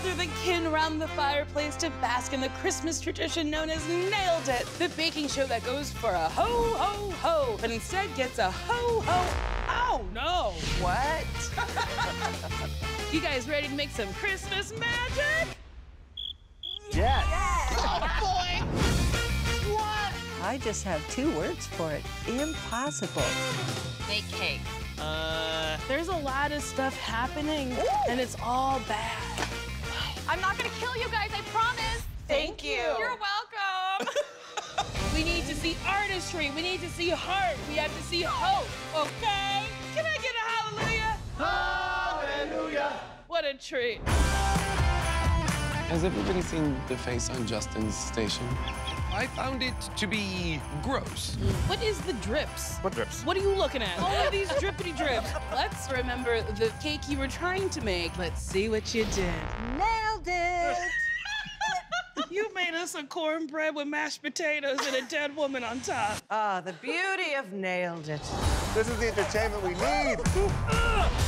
gather the kin around the fireplace to bask in the Christmas tradition known as Nailed It, the baking show that goes for a ho, ho, ho, but instead gets a ho, ho, oh no. What? You guys ready to make some Christmas magic? Yes. Yes. Oh, boy. What? I just have two words for it. Impossible. Make cake. There's a lot of stuff happening, ooh, and it's all bad. I'm not gonna kill you guys, I promise. Thank you. You're welcome. We need to see artistry. We need to see heart. We have to see hope, okay? Can I get a hallelujah? Hallelujah. What a treat. Has everybody seen the face on Justin's station? I found it to be gross. What is the drips? What drips? What are you looking at? All of these drippity drips. Let's remember the cake you were trying to make. Let's see what you did. Nailed it! You made us a cornbread with mashed potatoes and a dead woman on top. Ah, the beauty of Nailed It. This is the entertainment we need.